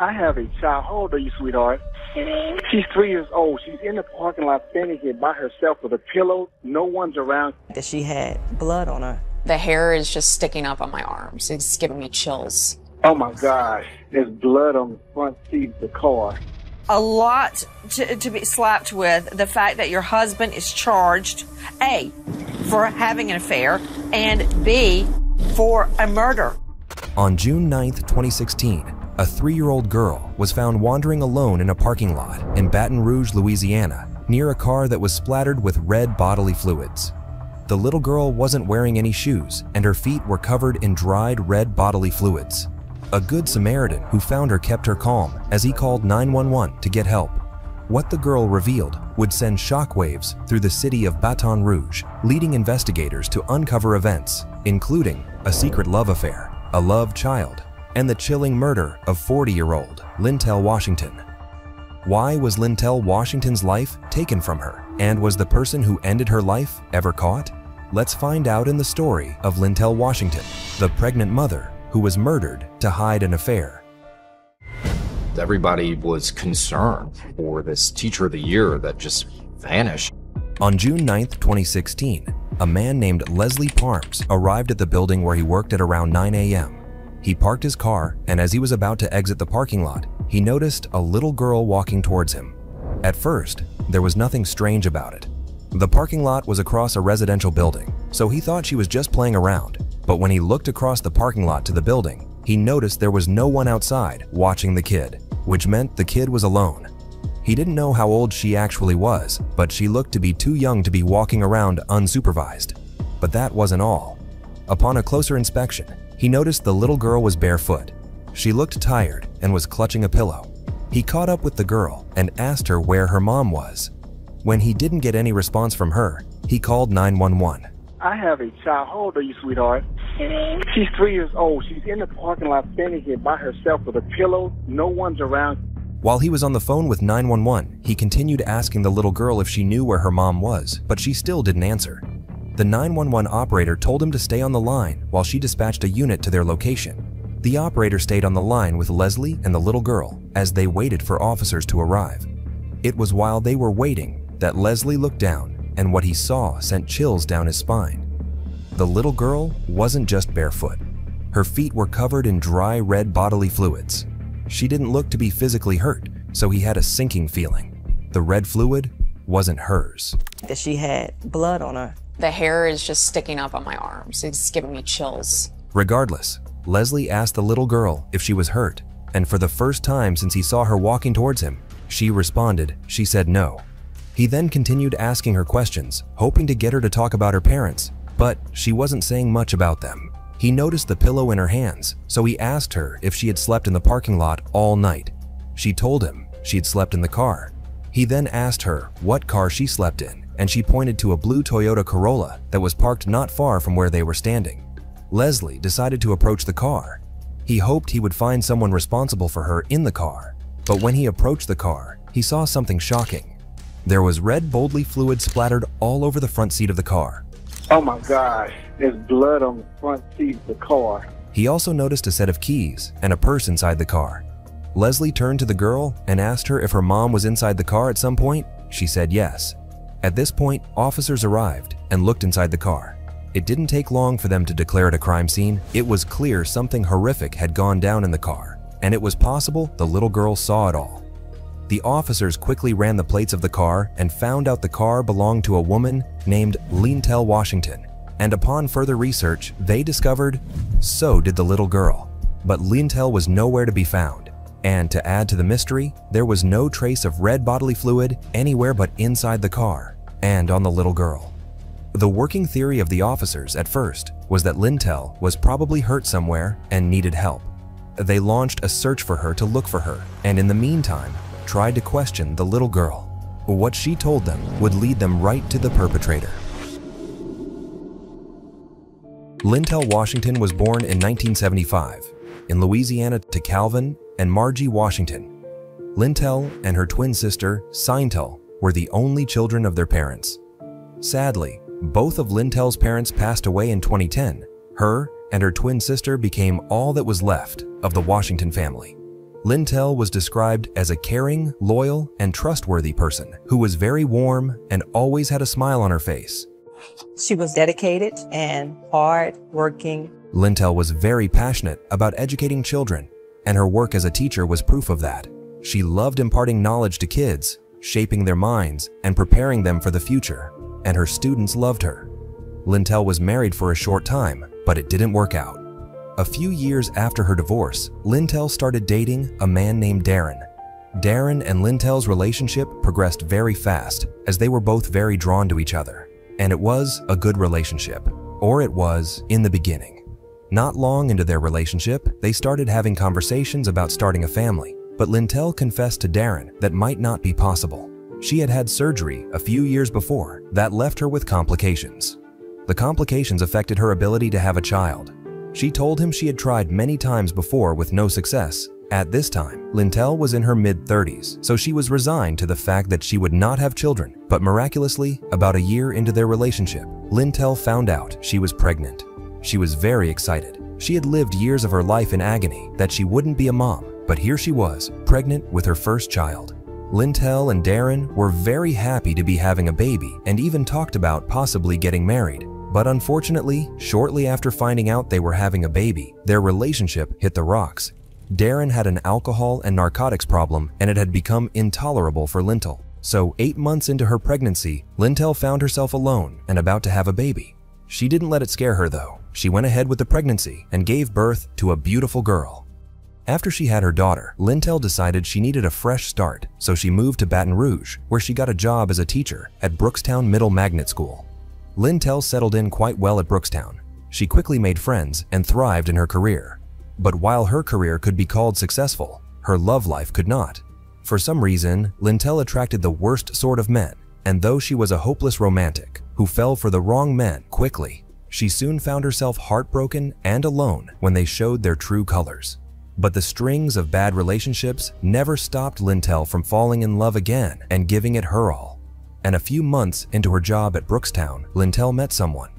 I have a child. How old are you, sweetheart? 3. She's 3 years old. She's in the parking lot standing here by herself with a pillow. No one's around. That she had blood on her. The hair is just sticking up on my arms. It's giving me chills. Oh my gosh. There's blood on the front seat of the car. A lot to be slapped with. The fact that your husband is charged, A, for having an affair, and B, for a murder. On June 9th, 2016, a 3-year-old girl was found wandering alone in a parking lot in Baton Rouge, Louisiana, near a car that was splattered with red bodily fluids. The little girl wasn't wearing any shoes, and her feet were covered in dried red bodily fluids. A good Samaritan who found her kept her calm as he called 911 to get help. What the girl revealed would send shockwaves through the city of Baton Rouge, leading investigators to uncover events, including a secret love affair, a love child, and the chilling murder of 40-year-old Lyntell Washington. Why was Lyntell Washington's life taken from her? And was the person who ended her life ever caught? Let's find out in the story of Lyntell Washington, the pregnant mother who was murdered to hide an affair. Everybody was concerned for this Teacher of the Year that just vanished. On June 9th, 2016, a man named Leslie Parmes arrived at the building where he worked at around 9 a.m. He parked his car, and as he was about to exit the parking lot, he noticed a little girl walking towards him. At first, there was nothing strange about it. The parking lot was across a residential building, so he thought she was just playing around. But when he looked across the parking lot to the building, he noticed there was no one outside watching the kid, which meant the kid was alone. He didn't know how old she actually was, but she looked to be too young to be walking around unsupervised. But that wasn't all. Upon a closer inspection, he noticed the little girl was barefoot. She looked tired and was clutching a pillow. He caught up with the girl and asked her where her mom was. When he didn't get any response from her, he called 911. I have a child. How old are you, sweetheart? 3. She's 3 years old. She's in the parking lot standing here by herself with a pillow. No one's around. While he was on the phone with 911, he continued asking the little girl if she knew where her mom was, but she still didn't answer. The 911 operator told him to stay on the line while she dispatched a unit to their location. The operator stayed on the line with Leslie and the little girl as they waited for officers to arrive. It was while they were waiting that Leslie looked down, and what he saw sent chills down his spine. The little girl wasn't just barefoot. Her feet were covered in dry red bodily fluids. She didn't look to be physically hurt, so he had a sinking feeling. The red fluid wasn't hers. That she had blood on her. The hair is just sticking up on my arms. It's giving me chills. Regardless, Leslie asked the little girl if she was hurt, and for the first time since he saw her walking towards him, she responded, she said no. He then continued asking her questions, hoping to get her to talk about her parents, but she wasn't saying much about them. He noticed the pillow in her hands, so he asked her if she had slept in the parking lot all night. She told him she'd slept in the car. He then asked her what car she slept in, and she pointed to a blue Toyota Corolla that was parked not far from where they were standing. Leslie decided to approach the car. He hoped he would find someone responsible for her in the car, but when he approached the car, he saw something shocking. There was red bodily fluid splattered all over the front seat of the car. Oh my gosh, there's blood on the front seat of the car. He also noticed a set of keys and a purse inside the car. Leslie turned to the girl and asked her if her mom was inside the car at some point. She said yes. At this point, officers arrived and looked inside the car. It didn't take long for them to declare it a crime scene. It was clear something horrific had gone down in the car, and it was possible the little girl saw it all. The officers quickly ran the plates of the car and found out the car belonged to a woman named Lyntell Washington. And upon further research, they discovered so did the little girl. But Lyntell was nowhere to be found. And to add to the mystery, there was no trace of red bodily fluid anywhere but inside the car and on the little girl. The working theory of the officers at first was that Lyntell was probably hurt somewhere and needed help. They launched a search for her to look for her, and in the meantime, tried to question the little girl. What she told them would lead them right to the perpetrator. Lyntell Washington was born in 1975 in Louisiana to Calvin and Margie Washington. Lyntell and her twin sister, Seintel, were the only children of their parents. Sadly, both of Lyntell's parents passed away in 2010. Her and her twin sister became all that was left of the Washington family. Lyntell was described as a caring, loyal, and trustworthy person who was very warm and always had a smile on her face. She was dedicated and hard-working. Lyntell was very passionate about educating children, and her work as a teacher was proof of that. She loved imparting knowledge to kids, shaping their minds, and preparing them for the future, and her students loved her. Lyntell was married for a short time, but it didn't work out. A few years after her divorce, Lyntell started dating a man named Darren. Darren and Lyntell's relationship progressed very fast, as they were both very drawn to each other. And it was a good relationship, or it was in the beginning. Not long into their relationship, they started having conversations about starting a family, but Lyntell confessed to Darren that might not be possible. She had had surgery a few years before that left her with complications. The complications affected her ability to have a child. She told him she had tried many times before with no success. At this time, Lyntell was in her mid-30s, so she was resigned to the fact that she would not have children. But miraculously, about a year into their relationship, Lyntell found out she was pregnant. She was very excited. She had lived years of her life in agony that she wouldn't be a mom, but here she was, pregnant with her first child. Lyntell and Darren were very happy to be having a baby and even talked about possibly getting married. But unfortunately, shortly after finding out they were having a baby, their relationship hit the rocks. Darren had an alcohol and narcotics problem, and it had become intolerable for Lyntell. So 8 months into her pregnancy, Lyntell found herself alone and about to have a baby. She didn't let it scare her though. She went ahead with the pregnancy and gave birth to a beautiful girl. After she had her daughter, Lyntell decided she needed a fresh start, so she moved to Baton Rouge, where she got a job as a teacher at Brookstown Middle Magnet School. Lyntell settled in quite well at Brookstown. She quickly made friends and thrived in her career. But while her career could be called successful, her love life could not. For some reason, Lyntell attracted the worst sort of men, and though she was a hopeless romantic who fell for the wrong men quickly, she soon found herself heartbroken and alone when they showed their true colors. But the strings of bad relationships never stopped Lyntell from falling in love again and giving it her all. And a few months into her job at Brookstown, Lyntell met someone.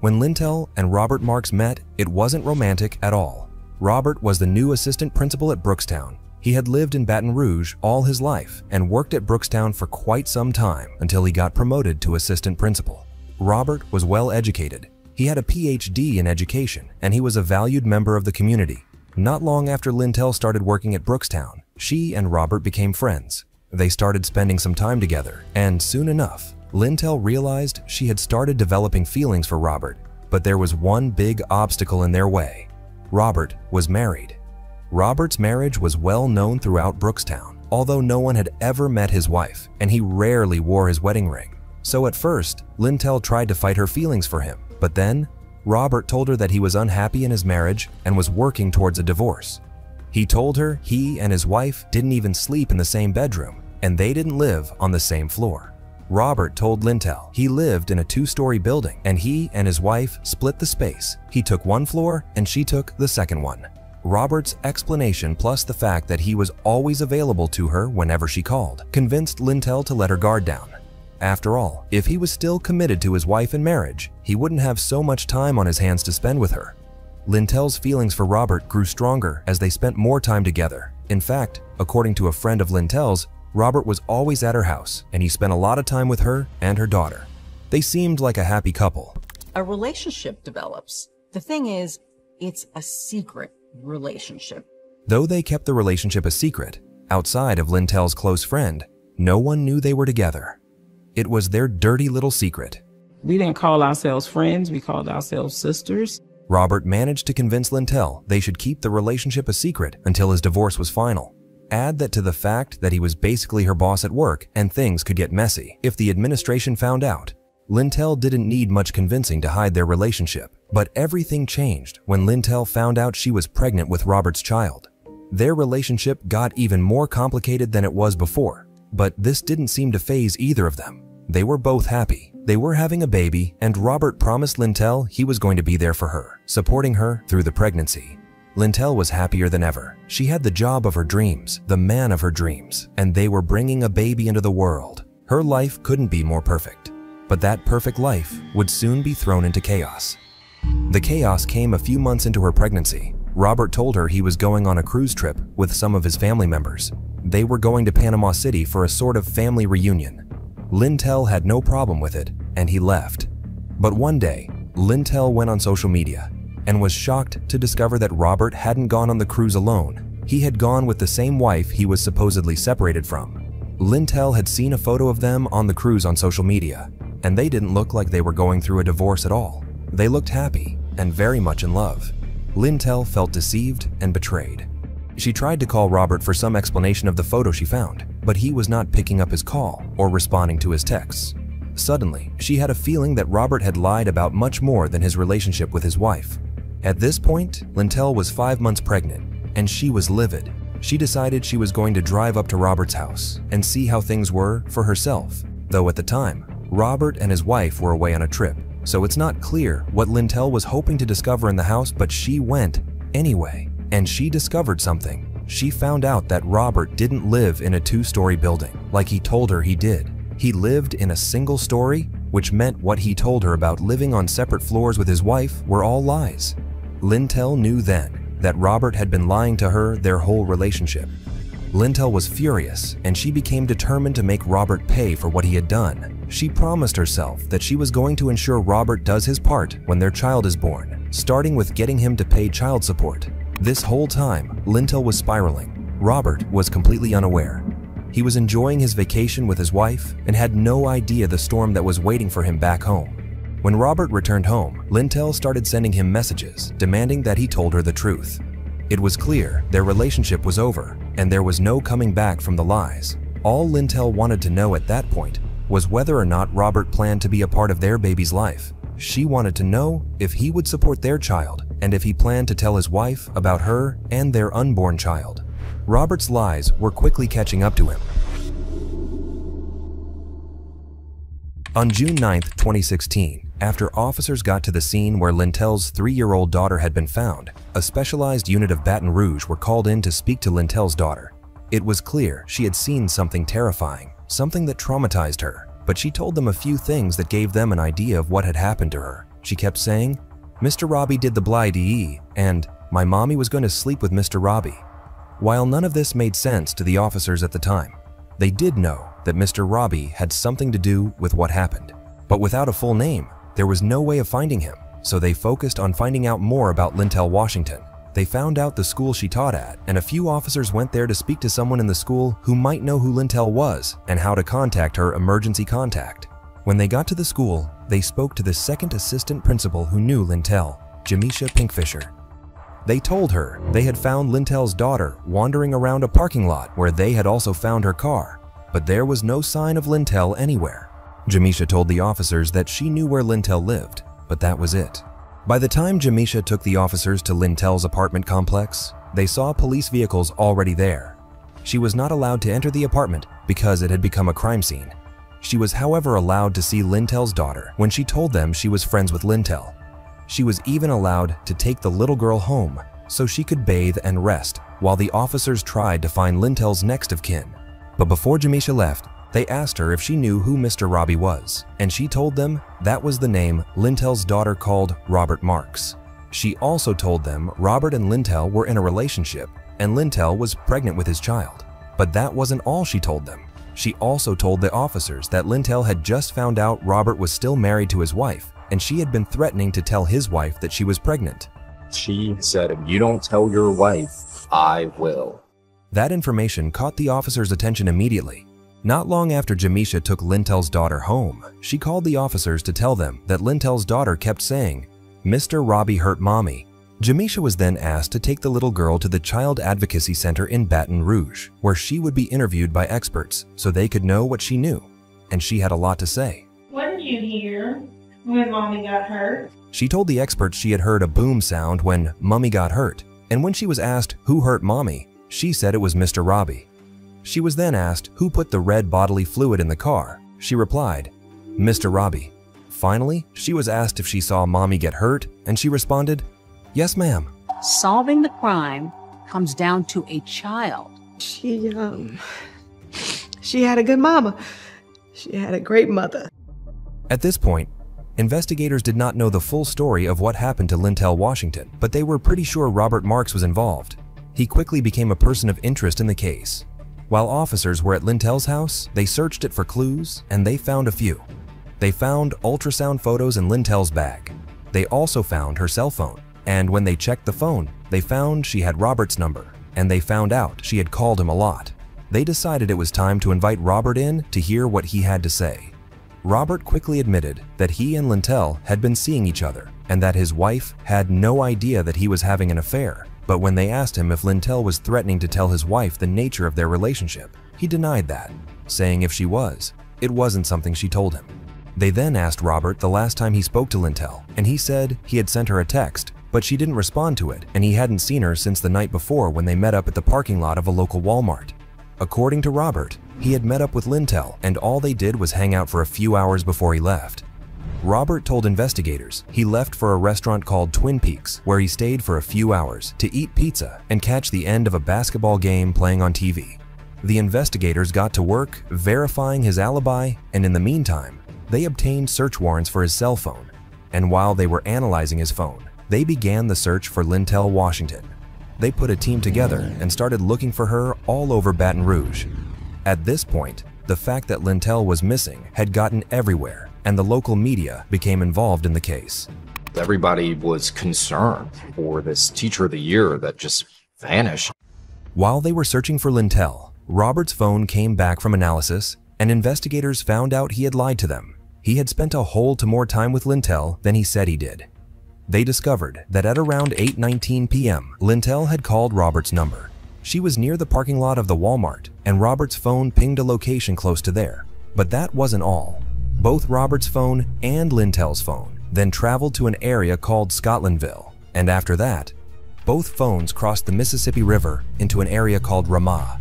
When Lyntell and Robert Marks met, it wasn't romantic at all. Robert was the new assistant principal at Brookstown. He had lived in Baton Rouge all his life and worked at Brookstown for quite some time until he got promoted to assistant principal. Robert was well educated. He had a PhD in education, and he was a valued member of the community. Not long after Lyntell started working at Brookstown, she and Robert became friends. They started spending some time together, and soon enough, Lyntell realized she had started developing feelings for Robert, but there was one big obstacle in their way. Robert was married. Robert's marriage was well known throughout Brookstown, although no one had ever met his wife, and he rarely wore his wedding ring. So at first, Lyntell tried to fight her feelings for him, but then Robert told her that he was unhappy in his marriage and was working towards a divorce. He told her he and his wife didn't even sleep in the same bedroom, and they didn't live on the same floor. Robert told Lyntell he lived in a two-story building, and he and his wife split the space. He took one floor and she took the second one. Robert's explanation, plus the fact that he was always available to her whenever she called, convinced Lyntell to let her guard down. After all, if he was still committed to his wife and marriage, he wouldn't have so much time on his hands to spend with her. Lyntell's feelings for Robert grew stronger as they spent more time together. In fact, according to a friend of Lyntell's, Robert was always at her house, and he spent a lot of time with her and her daughter. They seemed like a happy couple. A relationship develops. The thing is, it's a secret relationship. Though they kept the relationship a secret, outside of Lyntell's close friend, no one knew they were together. It was their dirty little secret. We didn't call ourselves friends, we called ourselves sisters. Robert managed to convince Lyntell they should keep the relationship a secret until his divorce was final. Add that to the fact that he was basically her boss at work, and things could get messy if the administration found out. Lyntell didn't need much convincing to hide their relationship, but everything changed when Lyntell found out she was pregnant with Robert's child. Their relationship got even more complicated than it was before, but this didn't seem to faze either of them. They were both happy. They were having a baby, and Robert promised Lyntell he was going to be there for her, supporting her through the pregnancy. Lyntell was happier than ever. She had the job of her dreams, the man of her dreams, and they were bringing a baby into the world. Her life couldn't be more perfect, but that perfect life would soon be thrown into chaos. The chaos came a few months into her pregnancy. Robert told her he was going on a cruise trip with some of his family members. They were going to Panama City for a sort of family reunion. Lyntell had no problem with it, and he left. But one day, Lyntell went on social media and was shocked to discover that Robert hadn't gone on the cruise alone. He had gone with the same wife he was supposedly separated from. Lyntell had seen a photo of them on the cruise on social media, and they didn't look like they were going through a divorce at all. They looked happy and very much in love. Lyntell felt deceived and betrayed. She tried to call Robert for some explanation of the photo she found, but he was not picking up his call or responding to his texts. Suddenly, she had a feeling that Robert had lied about much more than his relationship with his wife. At this point, Lyntell was 5 months pregnant, and she was livid. She decided she was going to drive up to Robert's house and see how things were for herself, though at the time, Robert and his wife were away on a trip, so it's not clear what Lyntell was hoping to discover in the house, but she went anyway, and she discovered something. She found out that Robert didn't live in a two-story building like he told her he did. He lived in a single story, which meant what he told her about living on separate floors with his wife were all lies. Lyntell knew then that Robert had been lying to her their whole relationship. Lyntell was furious, and she became determined to make Robert pay for what he had done. She promised herself that she was going to ensure Robert does his part when their child is born, starting with getting him to pay child support. This whole time, Lyntell was spiraling. Robert was completely unaware. He was enjoying his vacation with his wife and had no idea the storm that was waiting for him back home. When Robert returned home, Lyntell started sending him messages demanding that he told her the truth. It was clear their relationship was over, and there was no coming back from the lies. All Lyntell wanted to know at that point was whether or not Robert planned to be a part of their baby's life. She wanted to know if he would support their child and if he planned to tell his wife about her and their unborn child. Robert's lies were quickly catching up to him. On June 9, 2016, after officers got to the scene where Lyntell's 3-year-old daughter had been found, a specialized unit of Baton Rouge were called in to speak to Lyntell's daughter. It was clear she had seen something terrifying, something that traumatized her, but she told them a few things that gave them an idea of what had happened to her. She kept saying, "Mr. Robbie did the bly-dee," and "my mommy was going to sleep with Mr. Robbie." While none of this made sense to the officers at the time, they did know that Mr. Robbie had something to do with what happened. But without a full name, there was no way of finding him, so they focused on finding out more about Lyntell Washington. They found out the school she taught at, and a few officers went there to speak to someone in the school who might know who Lyntell was and how to contact her emergency contact. When they got to the school, they spoke to the second assistant principal who knew Lyntell, Jamisha Pinkfisher. They told her they had found Lyntell's daughter wandering around a parking lot where they had also found her car, but there was no sign of Lyntell anywhere. Jamisha told the officers that she knew where Lyntell lived, but that was it. By the time Jamisha took the officers to Lyntell's apartment complex, they saw police vehicles already there. She was not allowed to enter the apartment because it had become a crime scene. She was, however, allowed to see Lyntell's daughter when she told them she was friends with Lyntell. She was even allowed to take the little girl home so she could bathe and rest while the officers tried to find Lyntell's next of kin. But before Jamisha left, they asked her if she knew who Mr. Robbie was, and she told them that was the name Lyntell's daughter called Robert Marks. She also told them Robert and Lyntell were in a relationship and Lyntell was pregnant with his child. But that wasn't all she told them. She also told the officers that Lyntell had just found out Robert was still married to his wife, and she had been threatening to tell his wife that she was pregnant. She said, "If you don't tell your wife, I will." That information caught the officers' attention immediately. Not long after Jamisha took Lyntell's daughter home, she called the officers to tell them that Lyntell's daughter kept saying, "Mr. Robbie hurt mommy." Jamisha was then asked to take the little girl to the Child Advocacy Center in Baton Rouge, where she would be interviewed by experts so they could know what she knew, and she had a lot to say. "What did you hear when mommy got hurt?" She told the experts she had heard a boom sound when mommy got hurt, and when she was asked who hurt mommy, she said it was Mr. Robbie. She was then asked who put the red bodily fluid in the car. She replied, "Mr. Robbie." Finally, she was asked if she saw mommy get hurt, and she responded, "Yes, ma'am." Solving the crime comes down to a child. She had a good mama. She had a great mother. At this point, Investigators did not know the full story of what happened to Lyntell Washington, but they were pretty sure Robert Marks was involved. He quickly became a person of interest in the case. While officers were at Lyntell's house, they searched it for clues, and they found a few. They found ultrasound photos in Lyntell's bag. They also found her cell phone, and when they checked the phone, they found she had Robert's number, and they found out she had called him a lot. They decided it was time to invite Robert in to hear what he had to say. Robert quickly admitted that he and Lyntell had been seeing each other, and that his wife had no idea that he was having an affair. But when they asked him if Lyntell was threatening to tell his wife the nature of their relationship, he denied that, saying if she was, it wasn't something she told him. They then asked Robert the last time he spoke to Lyntell, and he said he had sent her a text, but she didn't respond to it, and he hadn't seen her since the night before when they met up at the parking lot of a local Walmart. According to Robert, he had met up with Lyntell, and all they did was hang out for a few hours before he left. Robert told investigators he left for a restaurant called Twin Peaks, where he stayed for a few hours to eat pizza and catch the end of a basketball game playing on TV. The investigators got to work verifying his alibi, and in the meantime, they obtained search warrants for his cell phone. And while they were analyzing his phone, they began the search for Lyntell Washington. They put a team together and started looking for her all over Baton Rouge. At this point, the fact that Lyntell was missing had gotten everywhere, and the local media became involved in the case. Everybody was concerned for this teacher of the year that just vanished. While they were searching for Lyntell, Robert's phone came back from analysis, and investigators found out he had lied to them. He had spent a whole lot more time with Lyntell than he said he did. They discovered that at around 8:19 p.m., Lyntell had called Robert's number. She was near the parking lot of the Walmart, and Robert's phone pinged a location close to there. But that wasn't all. Both Robert's phone and Lyntell's phone then traveled to an area called Scotlandville, and after that, both phones crossed the Mississippi River into an area called Rama.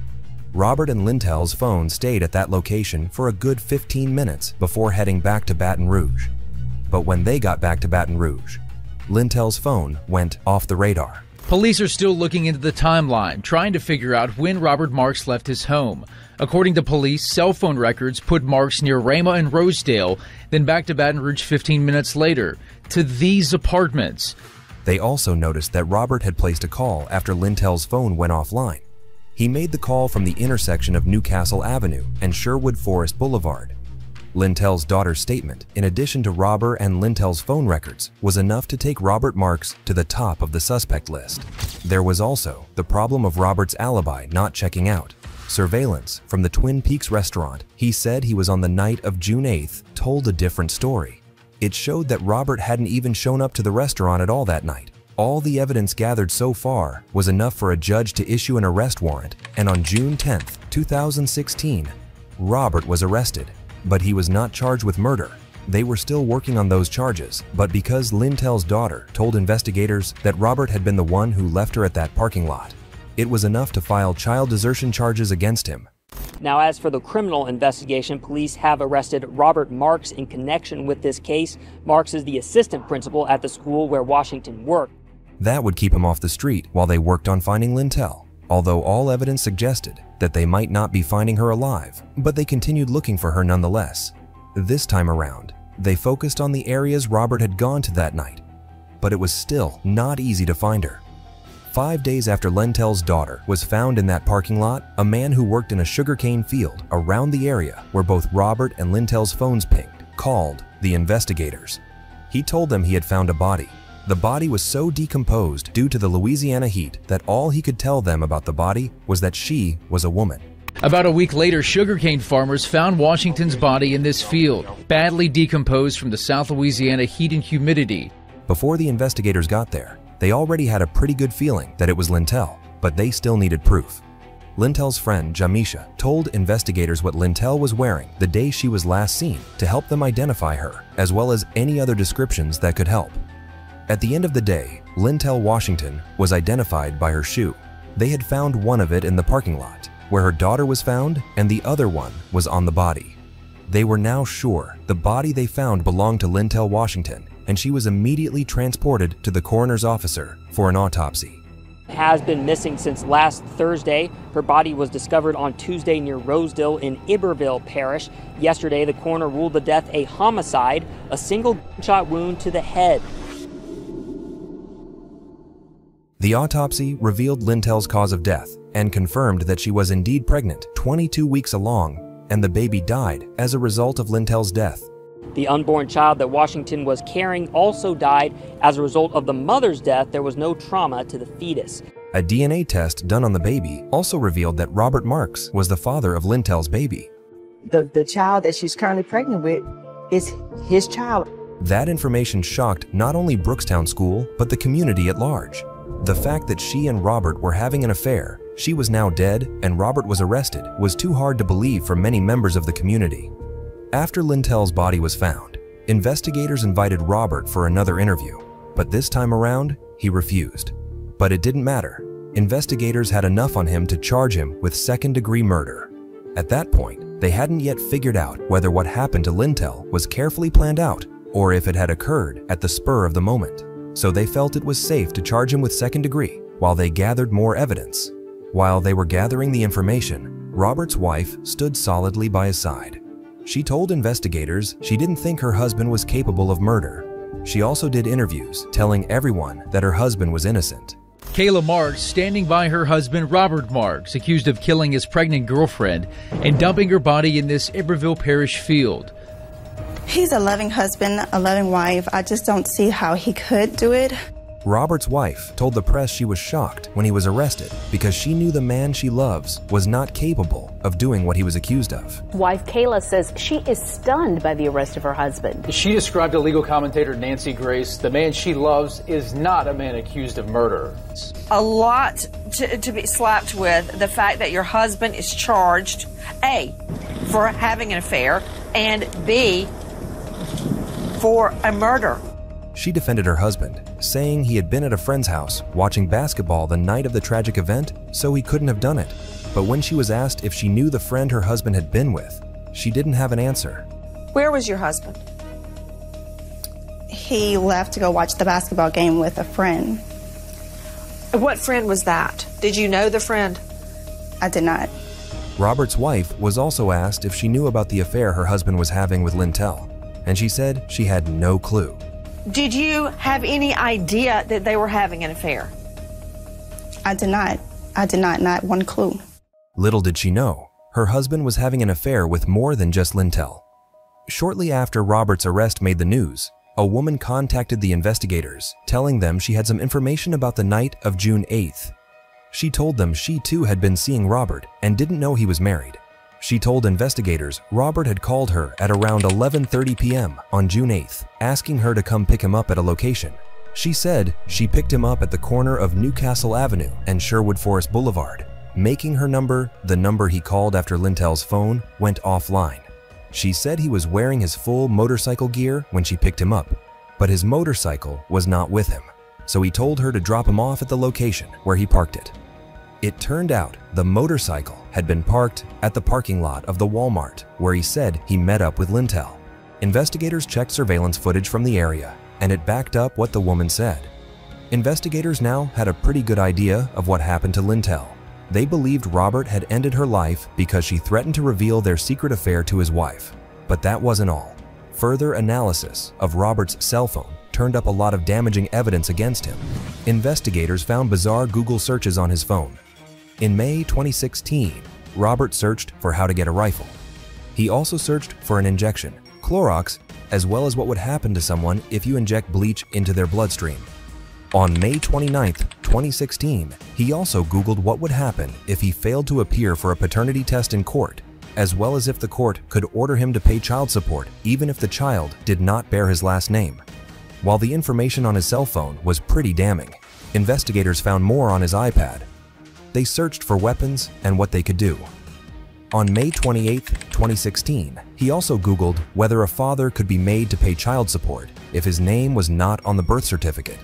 Robert and Lyntell's phone stayed at that location for a good 15 minutes before heading back to Baton Rouge. But when they got back to Baton Rouge, Lyntell's phone went off the radar. Police are still looking into the timeline, trying to figure out when Robert Marks left his home. According to police, cell phone records put Marks near Rama and Rosedale, then back to Baton Rouge 15 minutes later, to these apartments. They also noticed that Robert had placed a call after Lyntell's phone went offline. He made the call from the intersection of Newcastle Avenue and Sherwood Forest Boulevard. Lyntell's daughter's statement, in addition to Robert and Lyntell's phone records, was enough to take Robert Marks to the top of the suspect list. There was also the problem of Robert's alibi not checking out. Surveillance from the Twin Peaks restaurant he said he was on the night of June 8th told a different story. It showed that Robert hadn't even shown up to the restaurant at all that night. All the evidence gathered so far was enough for a judge to issue an arrest warrant, and on June 10th, 2016, Robert was arrested. But he was not charged with murder. They were still working on those charges, but because Lyntell's daughter told investigators that Robert had been the one who left her at that parking lot, it was enough to file child desertion charges against him. Now, as for the criminal investigation, police have arrested Robert Marks in connection with this case. Marks is the assistant principal at the school where Washington worked. That would keep him off the street while they worked on finding Lyntell, although all evidence suggested that they might not be finding her alive, but they continued looking for her nonetheless. This time around, they focused on the areas Robert had gone to that night, but it was still not easy to find her. 5 days after Lyntell's daughter was found in that parking lot, a man who worked in a sugarcane field around the area where both Robert and Lyntell's phones pinged called the investigators. He told them he had found a body. The body was so decomposed due to the Louisiana heat that all he could tell them about the body was that she was a woman. About a week later, sugarcane farmers found Washington's body in this field, badly decomposed from the South Louisiana heat and humidity. Before the investigators got there, they already had a pretty good feeling that it was Lyntell, but they still needed proof. Lyntell's friend, Jamisha, told investigators what Lyntell was wearing the day she was last seen to help them identify her, as well as any other descriptions that could help. At the end of the day, Lyntell Washington was identified by her shoe. They had found one of it in the parking lot, where her daughter was found, and the other one was on the body. They were now sure the body they found belonged to Lyntell Washington, and she was immediately transported to the coroner's officer for an autopsy. has been missing since last Thursday. Her body was discovered on Tuesday near Rosedale in Iberville Parish. Yesterday, the coroner ruled the death a homicide, a single gunshot wound to the head. The autopsy revealed Lyntell's cause of death and confirmed that she was indeed pregnant, 22 weeks along, and the baby died as a result of Lyntell's death. The unborn child that Washington was carrying also died as a result of the mother's death. There was no trauma to the fetus. A DNA test done on the baby also revealed that Robert Marks was the father of Lyntell's baby. The child that she's currently pregnant with is his child. That information shocked not only Brookstown School, but the community at large. The fact that she and Robert were having an affair, she was now dead, and Robert was arrested, was too hard to believe for many members of the community. After Lyntell's body was found, investigators invited Robert for another interview, but this time around, he refused. But it didn't matter. Investigators had enough on him to charge him with second-degree murder. At that point, they hadn't yet figured out whether what happened to Lyntell was carefully planned out or if it had occurred at the spur of the moment. So they felt it was safe to charge him with second degree while they gathered more evidence. While they were gathering the information, Robert's wife stood solidly by his side. She told investigators she didn't think her husband was capable of murder. She also did interviews telling everyone that her husband was innocent. Kayla Marks standing by her husband Robert Marks, accused of killing his pregnant girlfriend and dumping her body in this Iberville Parish field. He's a loving husband, a loving wife. I just don't see how he could do it. Robert's wife told the press she was shocked when he was arrested because she knew the man she loves was not capable of doing what he was accused of. Wife Kayla says she is stunned by the arrest of her husband. She described legal commentator Nancy Grace, the man she loves is not a man accused of murder. A lot to be slapped with the fact that your husband is charged, A, for having an affair, and B, for a murder. She defended her husband, saying he had been at a friend's house watching basketball the night of the tragic event, so he couldn't have done it. But when she was asked if she knew the friend her husband had been with, she didn't have an answer. Where was your husband? He left to go watch the basketball game with a friend. What friend was that? Did you know the friend? I did not. Robert's wife was also asked if she knew about the affair her husband was having with Lyntell, and she said she had no clue. Did you have any idea that they were having an affair? I did not. Not one clue. Little did she know, her husband was having an affair with more than just Lyntell. Shortly after Robert's arrest made the news, a woman contacted the investigators, telling them she had some information about the night of June 8th. She told them she too had been seeing Robert and didn't know he was married. She told investigators Robert had called her at around 11:30 p.m. on June 8th, asking her to come pick him up at a location. She said she picked him up at the corner of Newcastle Avenue and Sherwood Forest Boulevard, making her number the number he called after Lyntell's phone went offline. She said he was wearing his full motorcycle gear when she picked him up, but his motorcycle was not with him, so he told her to drop him off at the location where he parked it. It turned out the motorcycle had been parked at the parking lot of the Walmart where he said he met up with Lyntell. Investigators checked surveillance footage from the area, and it backed up what the woman said. Investigators now had a pretty good idea of what happened to Lyntell. They believed Robert had ended her life because she threatened to reveal their secret affair to his wife. But that wasn't all. Further analysis of Robert's cell phone turned up a lot of damaging evidence against him. Investigators found bizarre Google searches on his phone. In May 2016, Robert searched for how to get a rifle. He also searched for an injection, Clorox, as well as what would happen to someone if you inject bleach into their bloodstream. On May 29, 2016, he also Googled what would happen if he failed to appear for a paternity test in court, as well as if the court could order him to pay child support even if the child did not bear his last name. While the information on his cell phone was pretty damning, investigators found more on his iPad. They searched for weapons and what they could do. On May 28, 2016, he also Googled whether a father could be made to pay child support if his name was not on the birth certificate.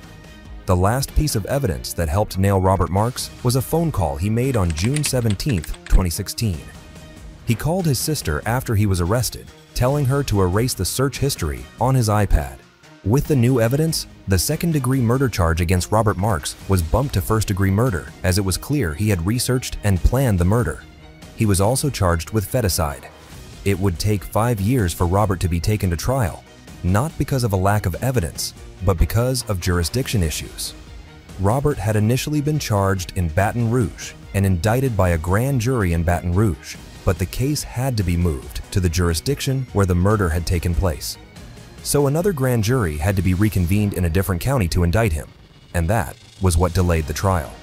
The last piece of evidence that helped nail Robert Marks was a phone call he made on June 17, 2016. He called his sister after he was arrested, telling her to erase the search history on his iPad. With the new evidence, The second-degree murder charge against Robert Marks was bumped to first-degree murder, as it was clear he had researched and planned the murder. He was also charged with feticide. It would take 5 years for Robert to be taken to trial, not because of a lack of evidence, but because of jurisdiction issues. Robert had initially been charged in Baton Rouge and indicted by a grand jury in Baton Rouge, but the case had to be moved to the jurisdiction where the murder had taken place. So another grand jury had to be reconvened in a different county to indict him, and that was what delayed the trial.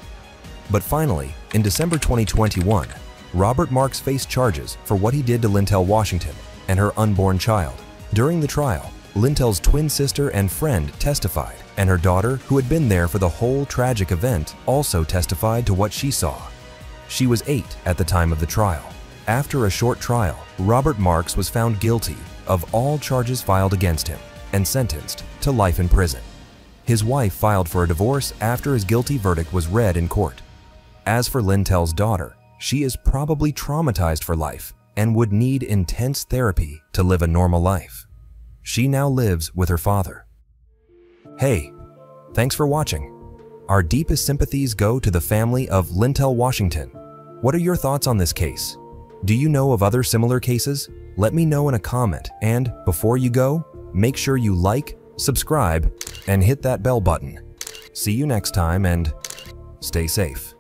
But finally, in December 2021, Robert Marks faced charges for what he did to Lyntell Washington and her unborn child. During the trial, Lyntell's twin sister and friend testified, and her daughter, who had been there for the whole tragic event, also testified to what she saw. She was 8 at the time of the trial. After a short trial, Robert Marks was found guilty of all charges filed against him and sentenced to life in prison. His wife filed for a divorce after his guilty verdict was read in court. As for Lyntell's daughter, she is probably traumatized for life and would need intense therapy to live a normal life. She now lives with her father. Hey, thanks for watching. Our deepest sympathies go to the family of Lyntell Washington. What are your thoughts on this case? Do you know of other similar cases? Let me know in a comment, and before you go, make sure you like, subscribe, and hit that bell button. See you next time, and stay safe.